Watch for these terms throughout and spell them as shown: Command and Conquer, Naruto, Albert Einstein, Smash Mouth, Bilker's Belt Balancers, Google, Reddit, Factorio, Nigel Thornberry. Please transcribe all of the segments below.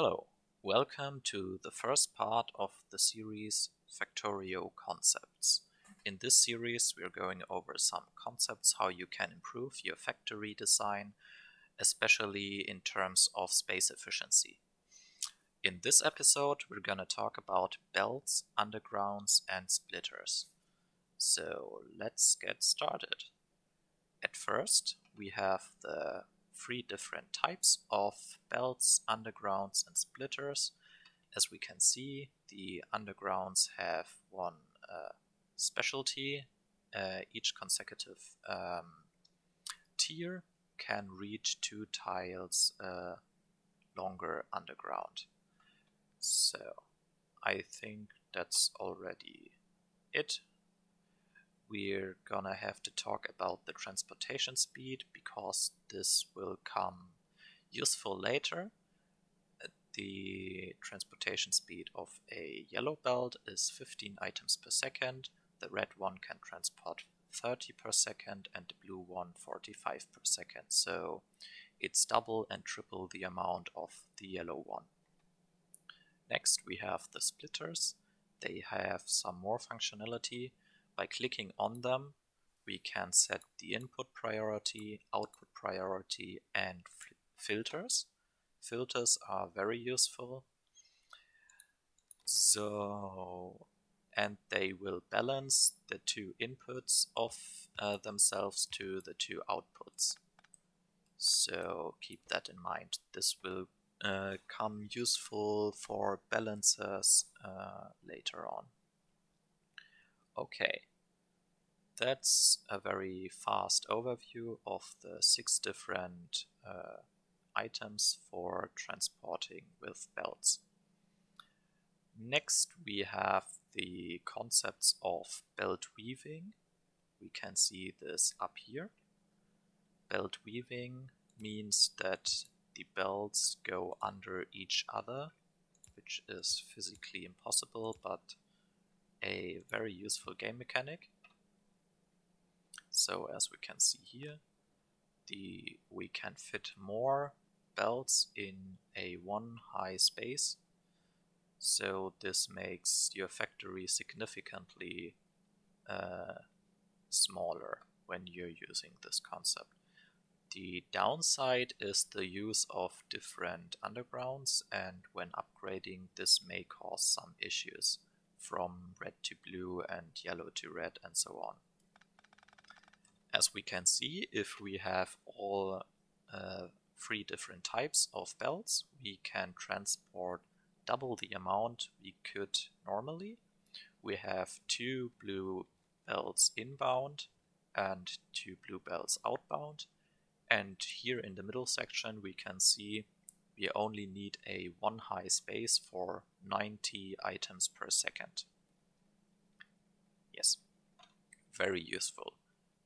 Hello, welcome to the first part of the series Factorio Concepts. In this series we are going over some concepts how you can improve your factory design, especially in terms of space efficiency. In this episode we're gonna talk about belts, undergrounds and splitters. So let's get started. At first we have the three different types of belts, undergrounds and splitters. As we can see, the undergrounds have one specialty. Each consecutive tier can reach 2 tiles longer underground. So I think that's already it. We're gonna have to talk about the transportation speed because this will come useful later. The transportation speed of a yellow belt is 15 items per second, the red one can transport 30 per second and the blue one 45 per second. So it's double and triple the amount of the yellow one. Next we have the splitters. They have some more functionality. By clicking on them, we can set the input priority, output priority and filters. Filters are very useful. And they will balance the 2 inputs of themselves to the 2 outputs. So keep that in mind. This will come useful for balancers later on. Okay, that's a very fast overview of the 6 different items for transporting with belts. Next we have the concepts of belt weaving. We can see this up here. Belt weaving means that the belts go under each other, which is physically impossible, but a very useful game mechanic. So as we can see here, we can fit more belts in a 1 high space. So this makes your factory significantly smaller when you're using this concept. The downside is the use of different undergrounds, and when upgrading this may cause some issues. From red to blue and yellow to red and so on. As we can see, if we have all 3 different types of belts, we can transport double the amount we could normally. We have 2 blue belts inbound and 2 blue belts outbound. And here in the middle section we can see we only need a 1 high space for 90 items per second. Yes, very useful.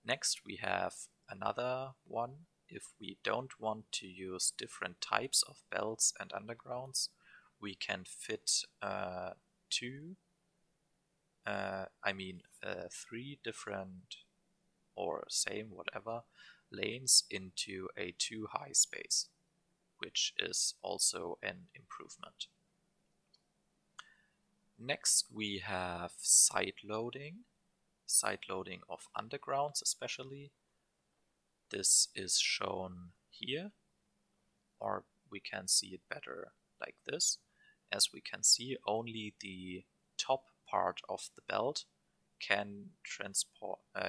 Next we have another one. If we don't want to use different types of belts and undergrounds, we can fit 3 different or same, whatever, lanes into a 2 high space, which is also an improvement. Next we have side loading of undergrounds especially. This is shown here, or we can see it better like this. As we can see, only the top part of the belt can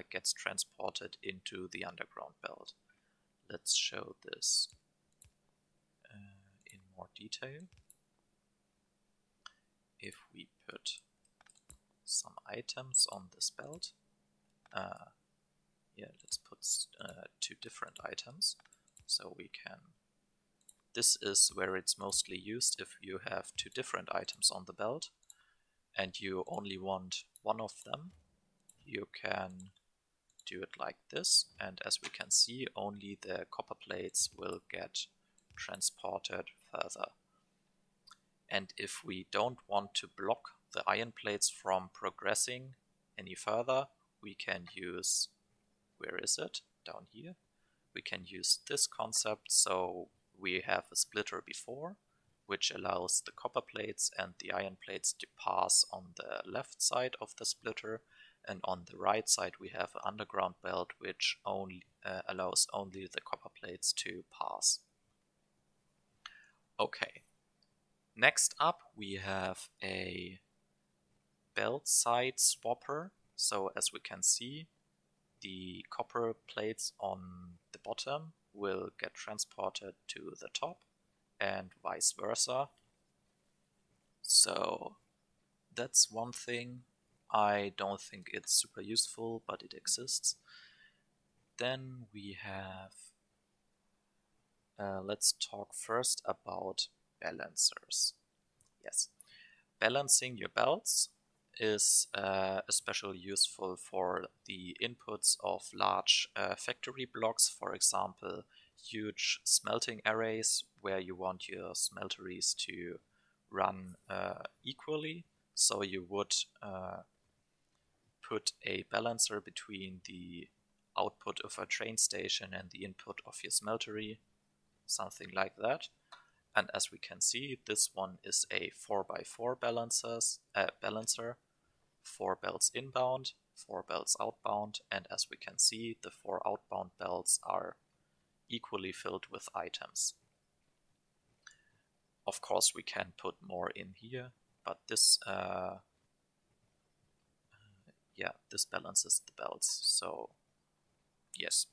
gets transported into the underground belt. Let's show this in more detail. If we put some items on this belt, let's put 2 different items, so we can. This is where it's mostly used. If you have 2 different items on the belt and you only want one of them, you can do it like this, and as we can see, only the copper plates will get transported further. And if we don't want to block the iron plates from progressing any further, we can use, where is it? Down here. We can use this concept. So we have a splitter before, which allows the copper plates and the iron plates to pass on the left side of the splitter, and on the right side we have an underground belt which only allows only the copper plates to pass. Okay, next up we have a belt side swapper. So as we can see, the copper plates on the bottom will get transported to the top and vice versa. So that's one thing. I don't think it's super useful, but it exists. Then we have, let's talk first about balancers. Yes, balancing your belts is especially useful for the inputs of large factory blocks, for example huge smelting arrays where you want your smelteries to run equally. So you would put a balancer between the output of a train station and the input of your smeltery, something like that. And as we can see, this one is a 4x4 balancer, 4 belts inbound, 4 belts outbound, and as we can see, the 4 outbound belts are equally filled with items. Of course, we can put more in here, but this this balances the belts, so yes.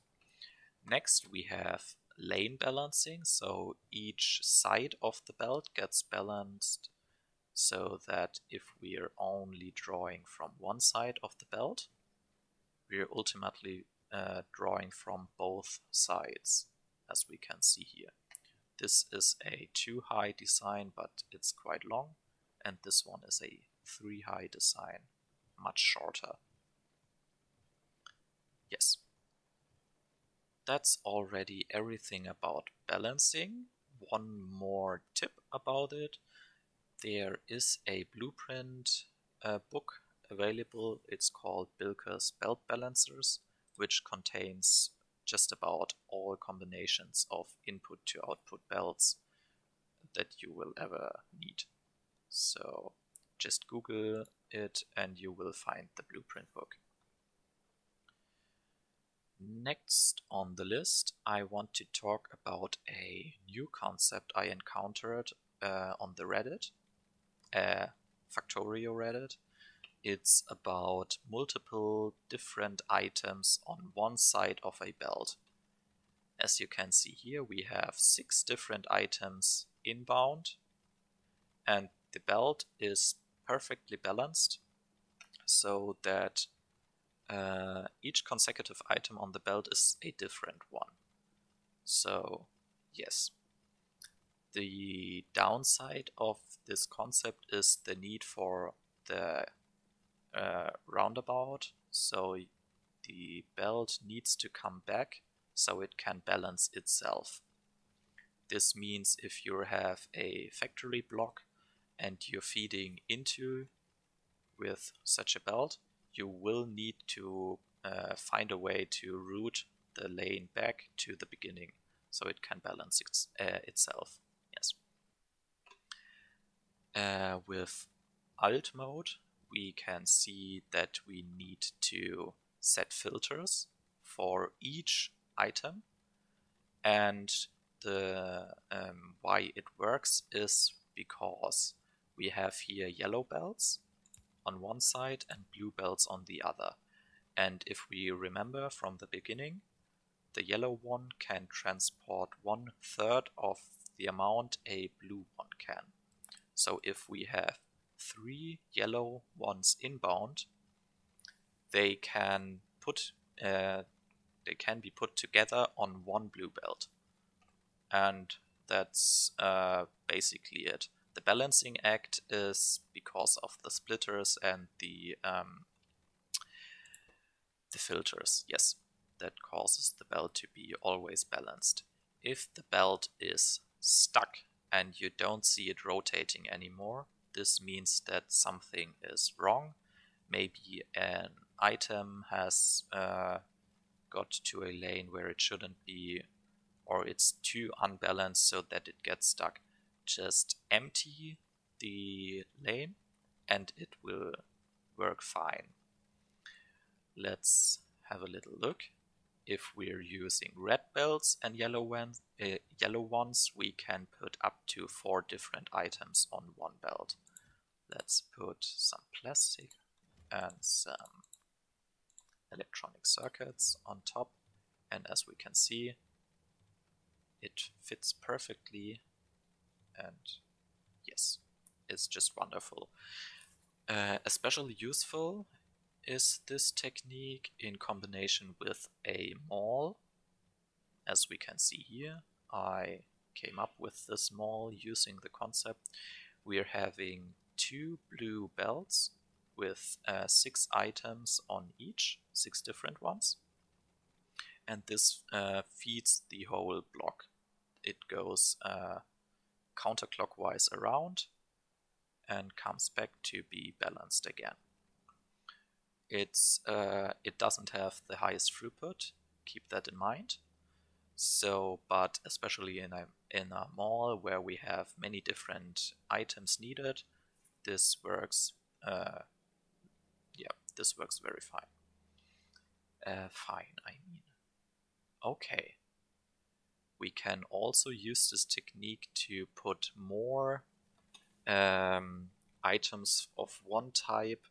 Next we have lane balancing, so each side of the belt gets balanced so that if we're only drawing from one side of the belt, we're ultimately drawing from both sides, as we can see here. This is a 2-high design, but it's quite long, and this one is a 3-high design, much shorter. Yes. That's already everything about balancing. One more tip about it. There is a blueprint book available. It's called Bilker's Belt Balancers, which contains just about all combinations of input to output belts that you will ever need. So just Google it and you will find the blueprint book. Next on the list, I want to talk about a new concept I encountered on the Reddit, Factorio Reddit. It's about multiple different items on one side of a belt. As you can see here, we have 6 different items inbound, and the belt is perfectly balanced so that each consecutive item on the belt is a different one. So, yes. The downside of this concept is the need for the roundabout. So the belt needs to come back so it can balance itself. This means if you have a factory block and you're feeding into with such a belt, you will need to find a way to route the lane back to the beginning so it can balance itself. Yes. With alt mode, we can see that we need to set filters for each item, and the why it works is because we have here yellow belts on one side and blue belts on the other. And if we remember from the beginning, the yellow one can transport 1/3 of the amount a blue one can. So if we have 3 yellow ones inbound, they can be put together on one blue belt. And that's basically it. The balancing act is because of the splitters and the filters. Yes, that causes the belt to be always balanced. If the belt is stuck and you don't see it rotating anymore, this means that something is wrong. Maybe an item has got to a lane where it shouldn't be, or it's too unbalanced so that it gets stuck. just empty the lane and it will work fine. Let's have a little look. If we're using red belts and yellow ones, we can put up to 4 different items on one belt. Let's put some plastic and some electronic circuits on top, and as we can see, it fits perfectly, and yes, it's just wonderful. Especially useful is this technique in combination with a maul. As we can see here, I came up with this maul using the concept. We're having 2 blue belts with 6 items on each, 6 different ones. And this feeds the whole block. It goes counterclockwise around and comes back to be balanced again. It doesn't have the highest throughput, keep that in mind. So, but especially in a mall where we have many different items needed, this works. This works very fine. Okay. We can also use this technique to put more items of one type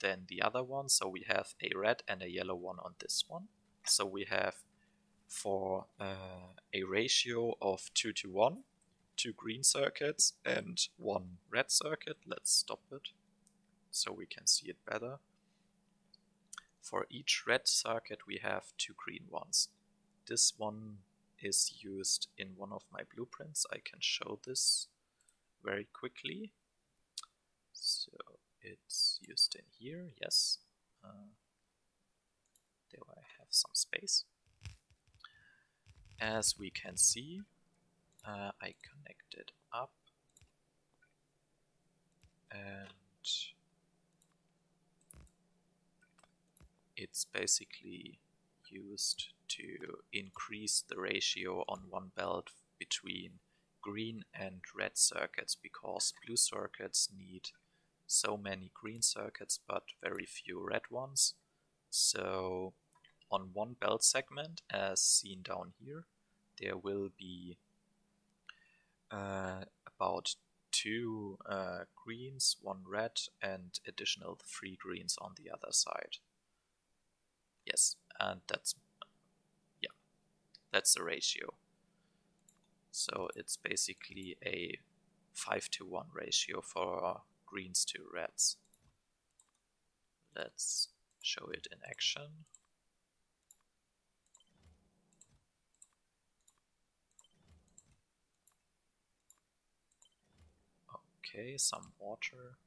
than the other one. So we have a red and a yellow one on this one. So we have for a ratio of 2 to 1, 2 green circuits and 1 red circuit. Let's stop it so we can see it better. For each red circuit we have 2 green ones. This one is used in one of my blueprints. I can show this very quickly. So it's used in here, yes. There I have some space. As we can see, I connect it up and it's basically used to increase the ratio on one belt between green and red circuits, because blue circuits need so many green circuits but very few red ones. So on one belt segment, as seen down here, there will be about 2 greens, 1 red and additional 3 greens on the other side. Yes, and that's the ratio. So it's basically a 5-to-1 ratio for greens to reds. Let's show it in action. Okay, some water.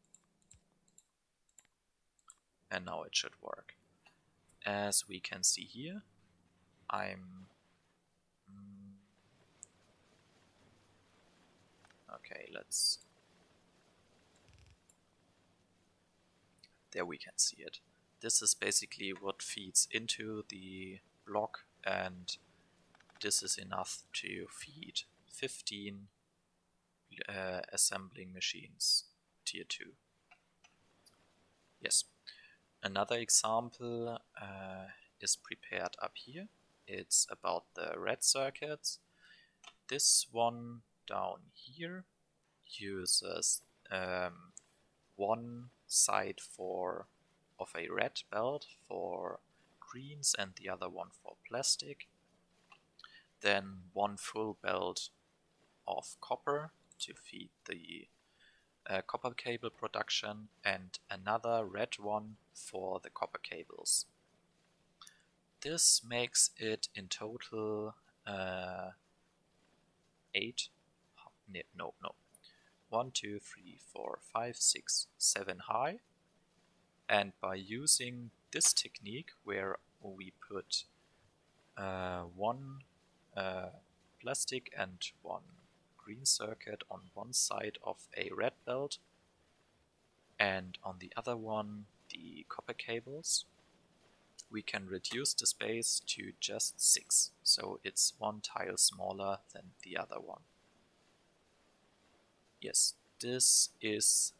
And now it should work. As we can see here, okay, let's... There we can see it. This is basically what feeds into the block, and this is enough to feed 15 assembling machines, tier 2. Yes. Another example is prepared up here. It's about the red circuits. This one down here uses one side of a red belt for greens and the other one for plastic. Then one full belt of copper to feed the copper cable production, and another red one for the copper cables. This makes it in total 1, 2, 3, 4, 5, 6, 7 high. And by using this technique where we put 1 plastic and 1 green circuit on one side of a red belt and on the other one the copper cables, we can reduce the space to just 6, so it's 1 tile smaller than the other one. Yes, this is,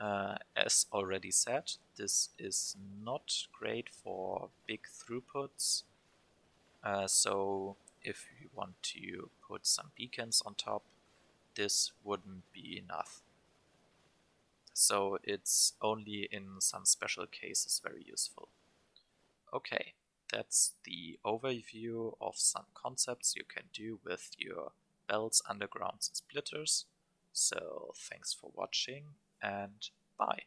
as already said, this is not great for big throughputs. So if you want to put some beacons on top, this wouldn't be enough. So it's only in some special cases very useful. Okay, that's the overview of some concepts you can do with your belts, undergrounds and splitters. So thanks for watching and bye!